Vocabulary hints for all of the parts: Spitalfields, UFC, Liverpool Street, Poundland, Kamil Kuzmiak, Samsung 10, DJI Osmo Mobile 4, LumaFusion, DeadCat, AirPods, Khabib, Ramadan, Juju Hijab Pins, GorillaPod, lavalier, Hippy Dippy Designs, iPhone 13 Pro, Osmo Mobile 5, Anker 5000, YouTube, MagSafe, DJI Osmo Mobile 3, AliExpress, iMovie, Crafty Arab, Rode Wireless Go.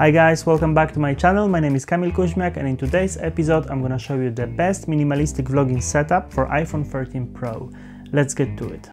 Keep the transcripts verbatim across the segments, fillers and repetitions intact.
Hi guys, welcome back to my channel. My name is Kamil Kuzmiak and in today's episode I'm gonna show you the best minimalistic vlogging setup for iPhone thirteen Pro. Let's get to it.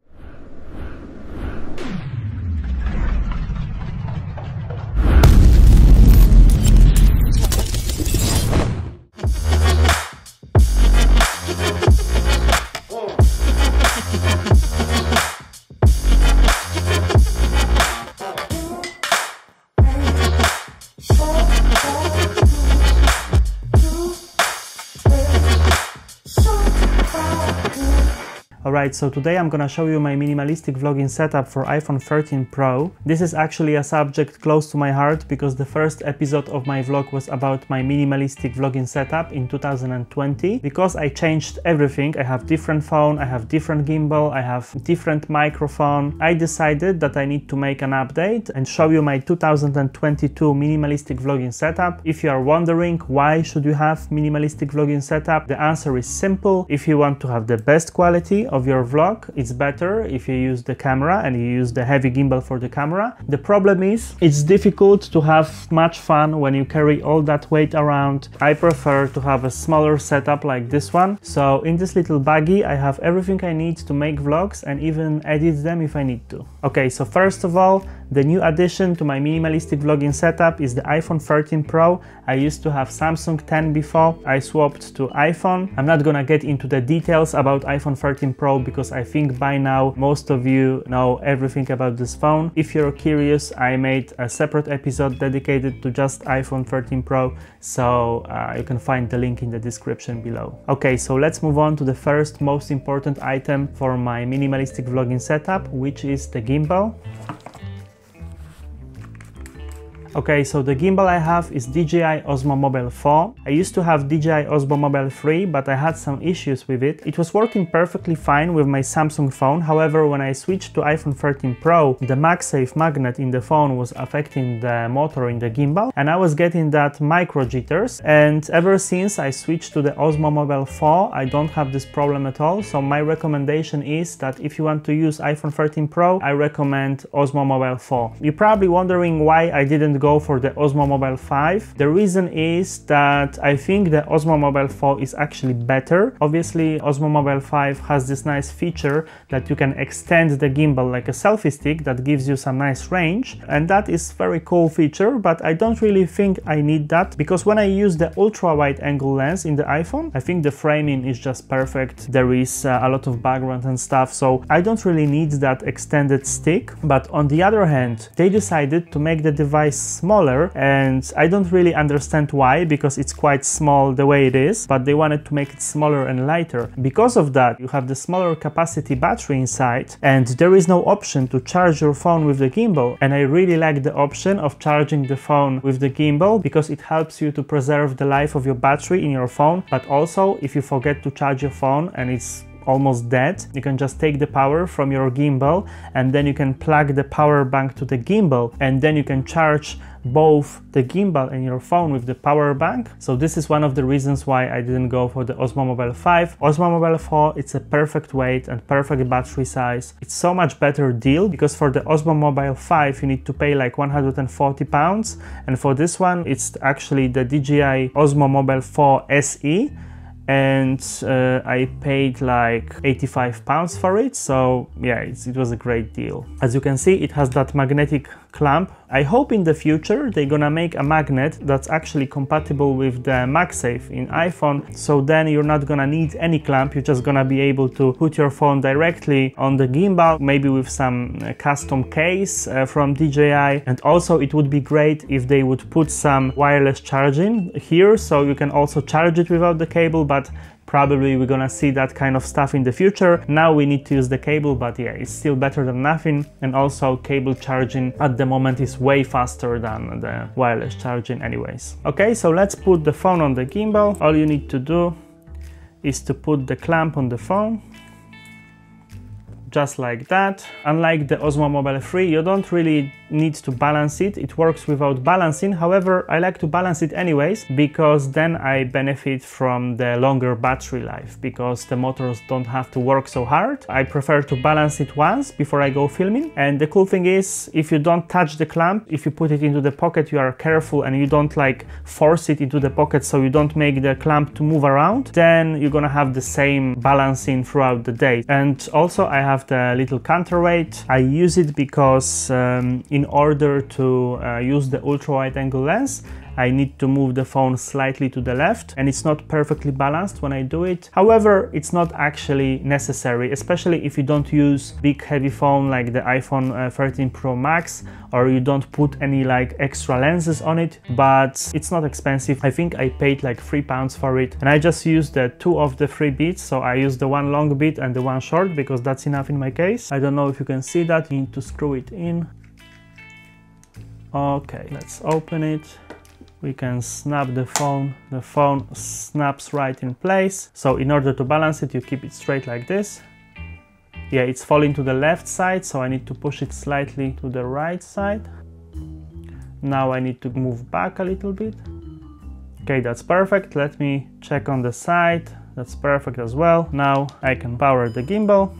Alright, so today I'm gonna show you my minimalistic vlogging setup for iPhone thirteen Pro. This is actually a subject close to my heart because the first episode of my vlog was about my minimalistic vlogging setup in two thousand twenty. Because I changed everything, I have different phone, I have different gimbal, I have different microphone. I decided that I need to make an update and show you my two thousand twenty-two minimalistic vlogging setup. If you are wondering why should you have minimalistic vlogging setup, the answer is simple. If you want to have the best quality of your vlog, it's better if you use the camera and you use the heavy gimbal for the camera. The problem is it's difficult to have much fun when you carry all that weight around. I prefer to have a smaller setup like this one. So in this little baggie I have everything I need to make vlogs and even edit them if I need to. Okay, so first of all, the new addition to my minimalistic vlogging setup is the iPhone thirteen Pro. I used to have Samsung ten before, I swapped to iPhone. I'm not gonna get into the details about iPhone thirteen Pro because I think by now most of you know everything about this phone. If you're curious, I made a separate episode dedicated to just iPhone thirteen Pro, so uh, you can find the link in the description below. Okay, so let's move on to the first most important item for my minimalistic vlogging setup, which is the gimbal. Okay, so the gimbal I have is D J I Osmo Mobile four. I used to have D J I Osmo Mobile three, but I had some issues with it. It was working perfectly fine with my Samsung phone. However, when I switched to iPhone thirteen Pro, the MagSafe magnet in the phone was affecting the motor in the gimbal, and I was getting that micro jitters. And ever since I switched to the Osmo Mobile four, I don't have this problem at all. So my recommendation is that if you want to use iPhone thirteen Pro, I recommend Osmo Mobile four. You're probably wondering why I didn't go Go for the Osmo Mobile five. The reason is that I think the Osmo Mobile four is actually better. Obviously, Osmo Mobile five has this nice feature that you can extend the gimbal like a selfie stick that gives you some nice range, and that is very cool feature, but I don't really think I need that because when I use the ultra wide angle lens in the iPhone, I think the framing is just perfect. There is uh, a lot of background and stuff, so I don't really need that extended stick. But on the other hand, they decided to make the device smaller, and I don't really understand why, because it's quite small the way it is, but they wanted to make it smaller and lighter. Because of that, you have the smaller capacity battery inside, and there is no option to charge your phone with the gimbal. And I really like the option of charging the phone with the gimbal because it helps you to preserve the life of your battery in your phone. But also, if you forget to charge your phone and it's almost dead, you can just take the power from your gimbal and then you can plug the power bank to the gimbal, and then you can charge both the gimbal and your phone with the power bank. So this is one of the reasons why I didn't go for the Osmo Mobile five. Osmo Mobile four, it's a perfect weight and perfect battery size. It's so much better deal because for the Osmo Mobile five you need to pay like one hundred forty pounds, and for this one it's actually the D J I Osmo Mobile four S E, and uh, I paid like eighty-five pounds for it. So yeah, it's, it was a great deal. As you can see, it has that magnetic clamp. I hope in the future they're gonna make a magnet that's actually compatible with the MagSafe in iPhone, so then you're not gonna need any clamp, you're just gonna be able to put your phone directly on the gimbal, maybe with some uh, custom case uh, from D J I. And also it would be great if they would put some wireless charging here, so you can also charge it without the cable, but probably we're gonna see that kind of stuff in the future. Now we need to use the cable, but yeah, it's still better than nothing. And also cable charging at the moment is way faster than the wireless charging anyways. Okay, so let's put the phone on the gimbal. All you need to do is to put the clamp on the phone. Just like that. Unlike the Osmo Mobile three, you don't really needs to balance it. It works without balancing. However, I like to balance it anyways, because then I benefit from the longer battery life, because the motors don't have to work so hard. I prefer to balance it once before I go filming. And the cool thing is, if you don't touch the clamp, if you put it into the pocket, you are careful and you don't like force it into the pocket, so you don't make the clamp to move around, then you're gonna have the same balancing throughout the day. And also I have the little counterweight. I use it because um, in order to uh, use the ultra wide angle lens, I need to move the phone slightly to the left, and it's not perfectly balanced when I do it. However, it's not actually necessary, especially if you don't use big heavy phone like the iPhone thirteen Pro Max, or you don't put any like extra lenses on it. But it's not expensive. I think I paid like three pounds for it, and I just used the two of the three beads. So I used the one long bead and the one short, because that's enough in my case. I don't know if you can see that. You need to screw it in. Okay, let's open it. We can snap the phone. The phone snaps right in place. So in order to balance it, you keep it straight like this. Yeah, it's falling to the left side, so I need to push it slightly to the right side. Now I need to move back a little bit. Okay, that's perfect. Let me check on the side. That's perfect as well. Now I can power the gimbal.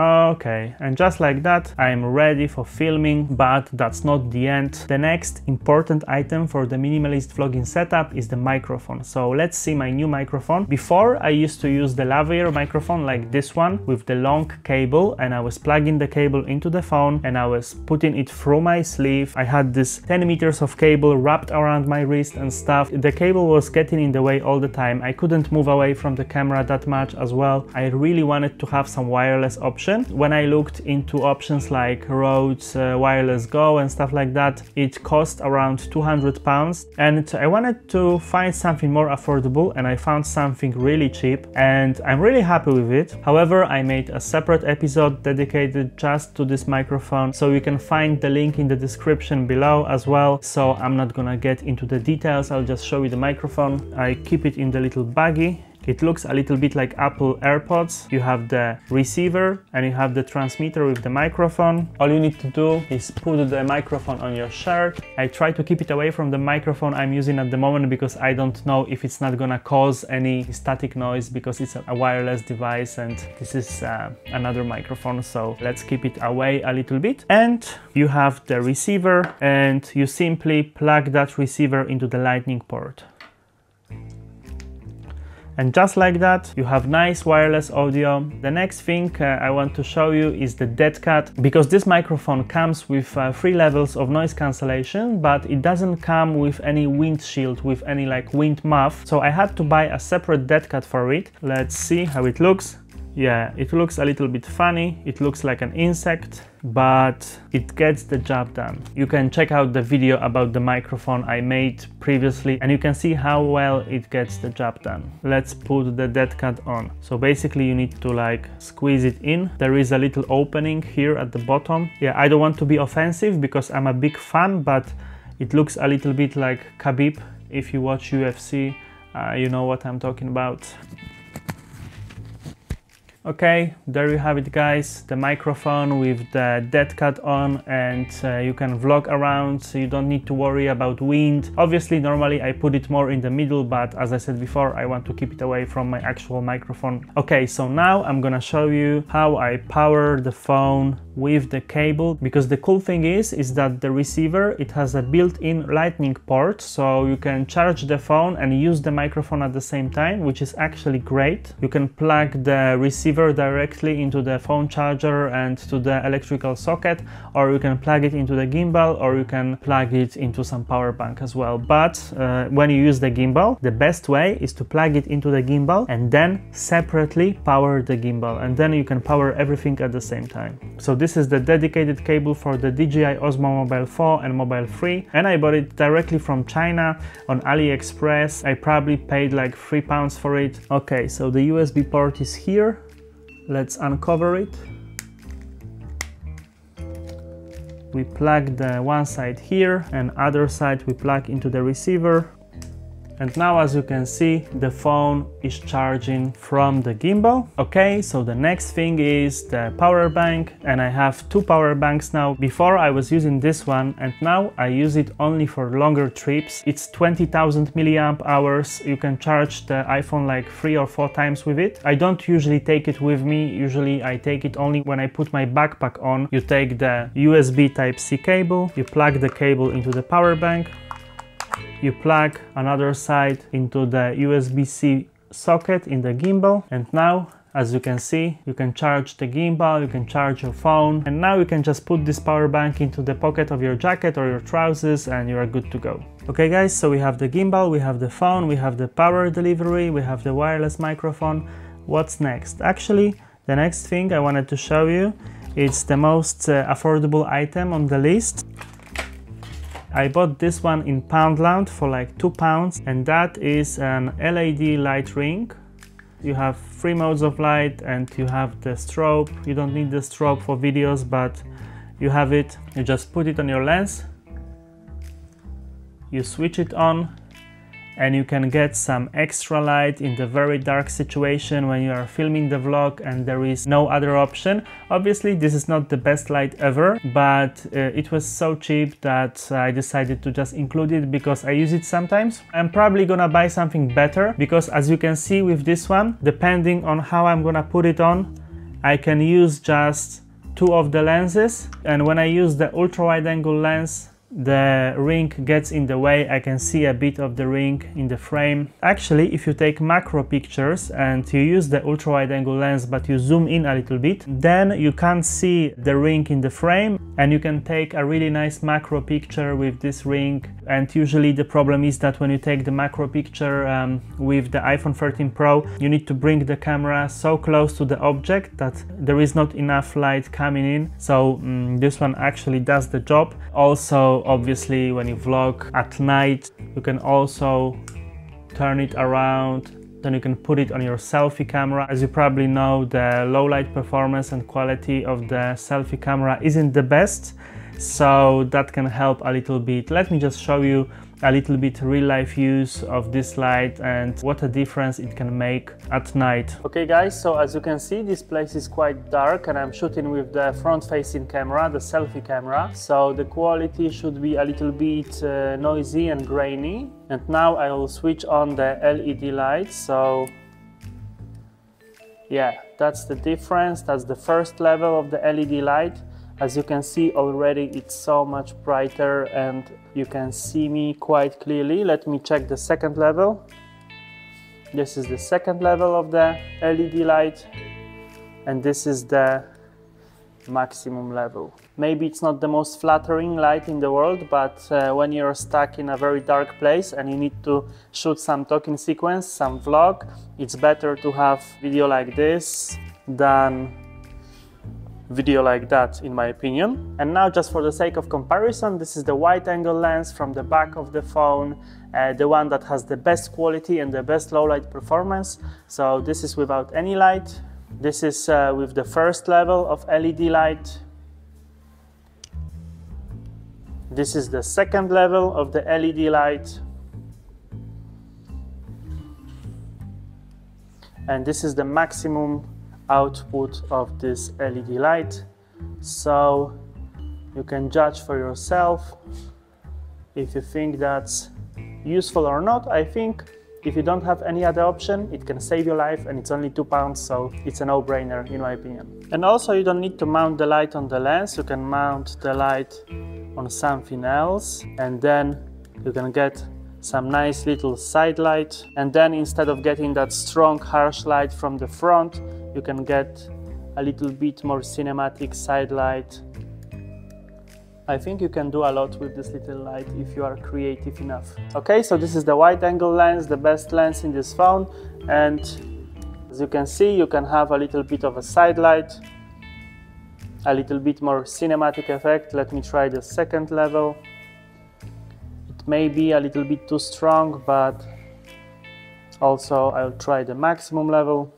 Okay, and just like that, I'm ready for filming, but that's not the end. The next important item for the minimalist vlogging setup is the microphone. So let's see my new microphone. Before, I used to use the lavalier microphone like this one with the long cable, and I was plugging the cable into the phone and I was putting it through my sleeve. I had this ten meters of cable wrapped around my wrist and stuff. The cable was getting in the way all the time. I couldn't move away from the camera that much as well. I really wanted to have some wireless options. When I looked into options like Rode uh, Wireless Go and stuff like that, it cost around two hundred pounds, and I wanted to find something more affordable, and I found something really cheap, and I'm really happy with it. However, I made a separate episode dedicated just to this microphone, so you can find the link in the description below as well. So I'm not gonna get into the details, I'll just show you the microphone. I keep it in the little baggie. It looks a little bit like Apple AirPods. You have the receiver and you have the transmitter with the microphone. All you need to do is put the microphone on your shirt. I try to keep it away from the microphone I'm using at the moment, because I don't know if it's not gonna cause any static noise, because it's a wireless device and this is uh, another microphone. So let's keep it away a little bit. And you have the receiver, and you simply plug that receiver into the lightning port. And just like that, you have nice wireless audio. The next thing uh, I want to show you is the DeadCat, because this microphone comes with uh, three levels of noise cancellation, but it doesn't come with any windshield, with any like wind muff. So I had to buy a separate DeadCat for it. Let's see how it looks. Yeah, it looks a little bit funny. It looks like an insect, but it gets the job done. You can check out the video about the microphone I made previously, and you can see how well it gets the job done. Let's put the DeadCat on. So basically you need to like squeeze it in. There is a little opening here at the bottom. Yeah, I don't want to be offensive because I'm a big fan, but it looks a little bit like Khabib. If you watch U F C, uh, you know what I'm talking about. Okay, there you have it guys, the microphone with the DeadCat on, and uh, you can vlog around, so you don't need to worry about wind. Obviously normally I put it more in the middle, but as I said before, I want to keep it away from my actual microphone. Okay, so now I'm gonna show you how I power the phone with the cable, because the cool thing is is that the receiver, it has a built-in lightning port, so you can charge the phone and use the microphone at the same time, which is actually great. You can plug the receiver directly into the phone charger and to the electrical socket, or you can plug it into the gimbal, or you can plug it into some power bank as well. But uh, when you use the gimbal, the best way is to plug it into the gimbal and then separately power the gimbal, and then you can power everything at the same time. So this is the dedicated cable for the D J I Osmo Mobile four and Mobile three, and I bought it directly from China on AliExpress. I probably paid like three pounds for it. Okay, so the U S B port is here. Let's uncover it. We plug the one side here, and other side we plug into the receiver. And now, as you can see, the phone is charging from the gimbal. Okay, so the next thing is the power bank, and I have two power banks now. Before I was using this one, and now I use it only for longer trips. It's twenty thousand milliamp hours. You can charge the iPhone like three or four times with it. I don't usually take it with me. Usually I take it only when I put my backpack on. You take the U S B Type-C cable, you plug the cable into the power bank, you plug another side into the U S B-C socket in the gimbal, and now, as you can see, you can charge the gimbal, you can charge your phone, and now you can just put this power bank into the pocket of your jacket or your trousers and you are good to go. Okay guys, so we have the gimbal, we have the phone, we have the power delivery, we have the wireless microphone. What's next? Actually, the next thing I wanted to show you, it's the most uh, affordable item on the list. I bought this one in Poundland for like two pounds, and that is an L E D light ring. You have three modes of light and you have the strobe. You don't need the strobe for videos, but you have it. You just put it on your lens, you switch it on, and you can get some extra light in the very dark situation when you are filming the vlog and there is no other option. Obviously this is not the best light ever, but uh, it was so cheap that I decided to just include it because I use it sometimes. I'm probably gonna buy something better because, as you can see with this one, depending on how I'm gonna put it on, I can use just two of the lenses, and when I use the ultra wide angle lens, the ring gets in the way. I can see a bit of the ring in the frame. Actually, if you take macro pictures and you use the ultra wide angle lens but you zoom in a little bit, then you can't see the ring in the frame and you can take a really nice macro picture with this ring. And usually the problem is that when you take the macro picture um, with the iPhone thirteen Pro, you need to bring the camera so close to the object that there is not enough light coming in. So um, this one actually does the job. Also, obviously, when you vlog at night, you can also turn it around, then you can put it on your selfie camera. As you probably know, the low light performance and quality of the selfie camera isn't the best, so that can help a little bit. Let me just show you a little bit real life use of this light and what a difference it can make at night. Okay guys, so as you can see, this place is quite dark and I'm shooting with the front facing camera, the selfie camera, so the quality should be a little bit uh, noisy and grainy. And now I will switch on the L E D lights. So yeah, that's the difference. That's the first level of the L E D light. As you can see already, it's so much brighter and you can see me quite clearly. Let me check the second level. This is the second level of the L E D light, and this is the maximum level. Maybe it's not the most flattering light in the world, but uh, when you're stuck in a very dark place and you need to shoot some talking sequence, some vlog, it's better to have video like this than video like that, in my opinion. And now, just for the sake of comparison, this is the wide angle lens from the back of the phone, uh, the one that has the best quality and the best low light performance. So this is without any light. This is uh, with the first level of L E D light. This is the second level of the L E D light. And this is the maximum output of this L E D light, so you can judge for yourself if you think that's useful or not. I think if you don't have any other option, it can save your life, and it's only two pounds, so it's a no-brainer in my opinion. And also, you don't need to mount the light on the lens. You can mount the light on something else, and then you can get some nice little side light, and then instead of getting that strong harsh light from the front, you can get a little bit more cinematic side light. I think you can do a lot with this little light if you are creative enough. Okay, so this is the wide angle lens, the best lens in this phone, and as you can see, you can have a little bit of a side light, a little bit more cinematic effect. Let me try the second level. Maybe a little bit too strong, but also I'll try the maximum level.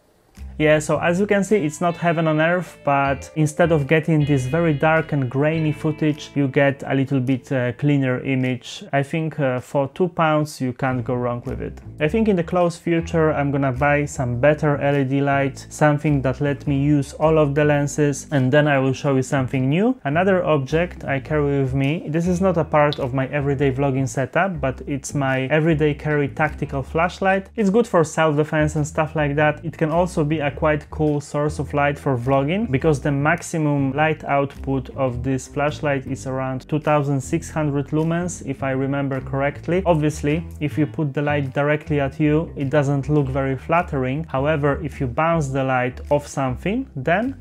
Yeah, so as you can see, it's not heaven on earth, but instead of getting this very dark and grainy footage, you get a little bit uh, cleaner image. I think uh, for two pounds you can't go wrong with it. I think in the close future I'm gonna buy some better L E D light, something that let me use all of the lenses, and then I will show you something new. Another object I carry with me, this is not a part of my everyday vlogging setup, but it's my everyday carry tactical flashlight. It's good for self-defense and stuff like that. It can also be a quite cool source of light for vlogging, because the maximum light output of this flashlight is around two thousand six hundred lumens, if I remember correctly. Obviously, if you put the light directly at you, it doesn't look very flattering. However, if you bounce the light off something, then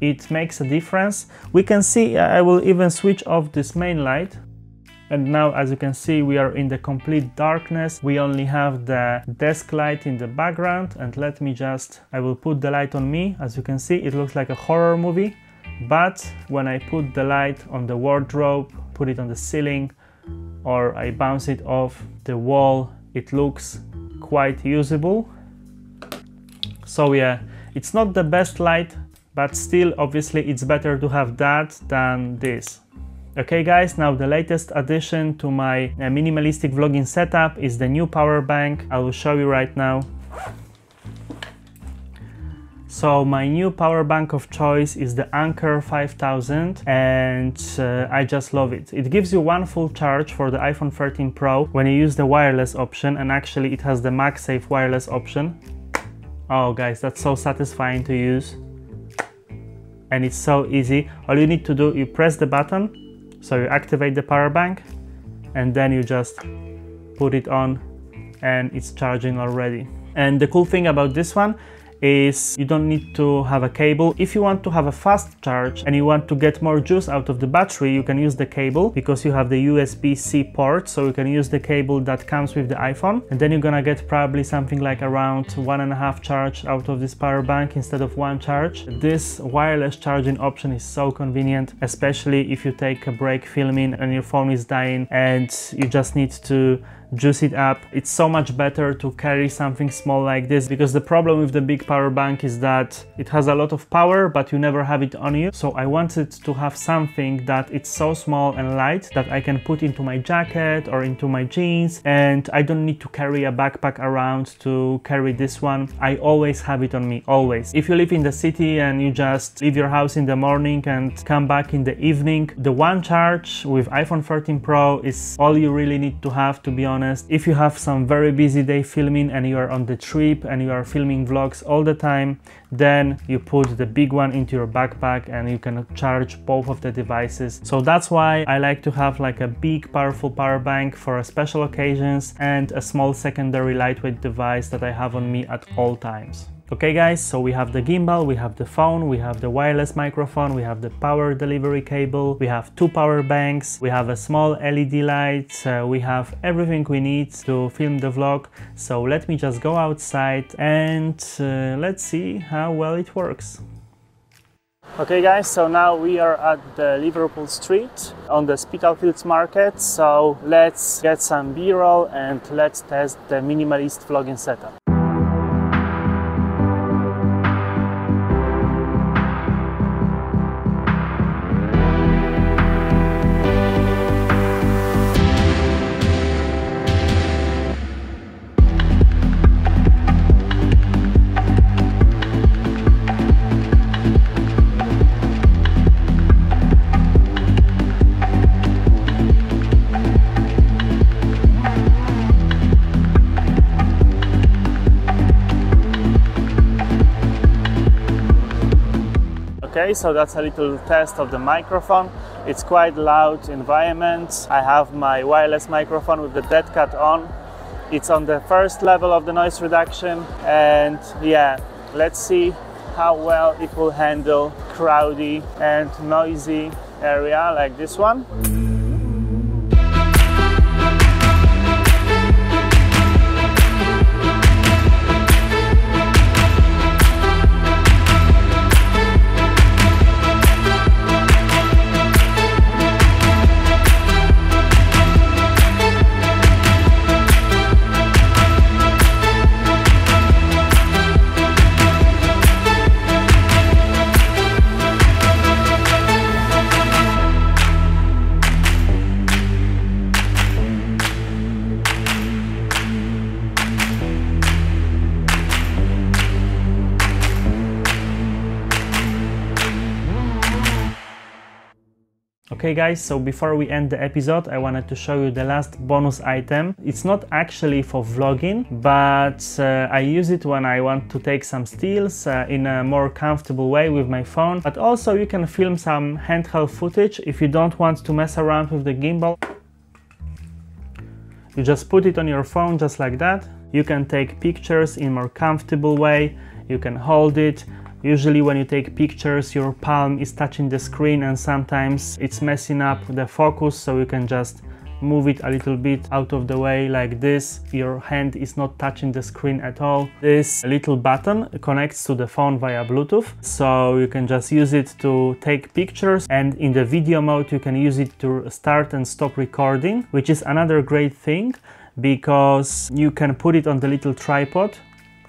it makes a difference. We can see, I will even switch off this main light. And now, as you can see, we are in the complete darkness. We only have the desk light in the background, and let me just, I will put the light on me. As you can see, it looks like a horror movie, but when I put the light on the wardrobe, put it on the ceiling, or I bounce it off the wall, it looks quite usable. So yeah, it's not the best light, but still, obviously, it's better to have that than this. Okay guys, now the latest addition to my minimalistic vlogging setup is the new power bank. I will show you right now. So my new power bank of choice is the Anker five thousand, and uh, I just love it. It gives you one full charge for the iPhone thirteen Pro when you use the wireless option, and actually it has the MagSafe wireless option. Oh guys, that's so satisfying to use. And it's so easy. All you need to do, you press the button. So you activate the power bank, and then you just put it on and it's charging already. And the cool thing about this one is you don't need to have a cable. If you want to have a fast charge and you want to get more juice out of the battery, you can use the cable, because you have the U S B C port, so you can use the cable that comes with the iPhone, and then you're gonna get probably something like around one and a half charge out of this power bank instead of one charge. This wireless charging option is so convenient, especially if you take a break filming and your phone is dying and you just need to juice it up. It's so much better to carry something small like this, because the problem with the big power bank is that it has a lot of power but you never have it on you. So I wanted to have something that it's so small and light that I can put into my jacket or into my jeans, and I don't need to carry a backpack around to carry this one. I always have it on me, always. If you live in the city and you just leave your house in the morning and come back in the evening, the one charge with iPhone thirteen Pro is all you really need to have, to be honest. If you have some very busy day filming and you are on the trip and you are filming vlogs all the time, then you put the big one into your backpack and you can charge both of the devices. So that's why I like to have like a big powerful power bank for special occasions, and a small secondary lightweight device that I have on me at all times. Okay guys, so we have the gimbal, we have the phone, we have the wireless microphone, we have the power delivery cable, we have two power banks, we have a small L E D light, uh, we have everything we need to film the vlog. So let me just go outside and uh, let's see how well it works. Okay guys, so now we are at the Liverpool Street on the Spitalfields market, so let's get some B-roll and let's test the minimalist vlogging setup. So that's a little test of the microphone. It's quite loud environment. I have my wireless microphone with the DeadCat on. It's on the first level of the noise reduction, and yeah, let's see how well it will handle crowdy and noisy area like this one. Okay guys, so before we end the episode, I wanted to show you the last bonus item. It's not actually for vlogging, but uh, I use it when I want to take some stills uh, in a more comfortable way with my phone, but also you can film some handheld footage if you don't want to mess around with the gimbal. You just put it on your phone just like that. You can take pictures in a more comfortable way, you can hold it. Usually when you take pictures, your palm is touching the screen and sometimes it's messing up the focus, so you can just move it a little bit out of the way like this. Your hand is not touching the screen at all. This little button connects to the phone via Bluetooth, so you can just use it to take pictures, and in the video mode you can use it to start and stop recording, which is another great thing because you can put it on the little tripod,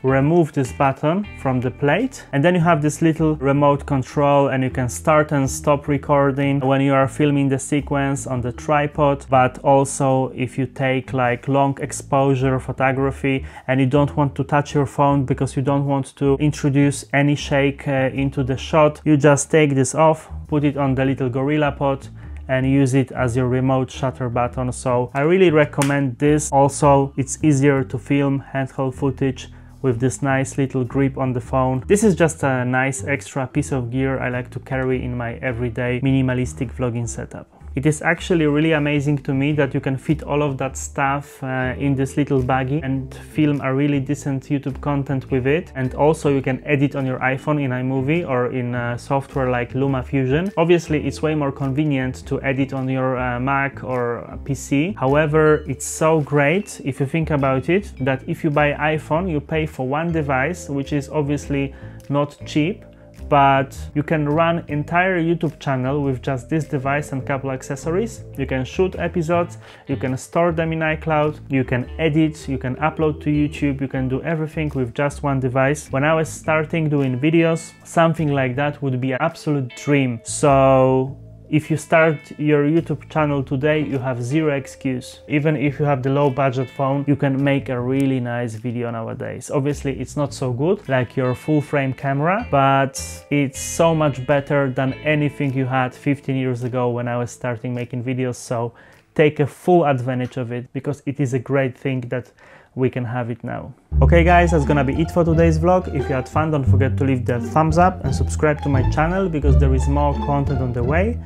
remove this button from the plate, and then you have this little remote control and you can start and stop recording when you are filming the sequence on the tripod. But also if you take like long exposure photography and you don't want to touch your phone because you don't want to introduce any shake uh, into the shot, you just take this off, put it on the little GorillaPod and use it as your remote shutter button. So I really recommend this. Also it's easier to film handheld footage with this nice little grip on the phone. This is just a nice extra piece of gear I like to carry in my everyday minimalistic vlogging setup. It is actually really amazing to me that you can fit all of that stuff uh, in this little baggie and film a really decent YouTube content with it. And also you can edit on your iPhone in iMovie or in uh, software like LumaFusion. Obviously it's way more convenient to edit on your uh, Mac or P C. However, it's so great if you think about it that if you buy iPhone, you pay for one device, which is obviously not cheap, but you can run entire YouTube channel with just this device and couple accessories. You can shoot episodes, you can store them in iCloud, you can edit, you can upload to YouTube, you can do everything with just one device. When I was starting doing videos, something like that would be an absolute dream. So if you start your YouTube channel today, you have zero excuse. Even if you have the low budget phone, you can make a really nice video nowadays. Obviously it's not so good like your full frame camera, but it's so much better than anything you had fifteen years ago when I was starting making videos. So take a full advantage of it because it is a great thing that we can have it now. Okay guys, that's gonna be it for today's vlog. If you had fun, don't forget to leave the thumbs up and subscribe to my channel because there is more content on the way,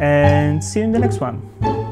and see you in the next one.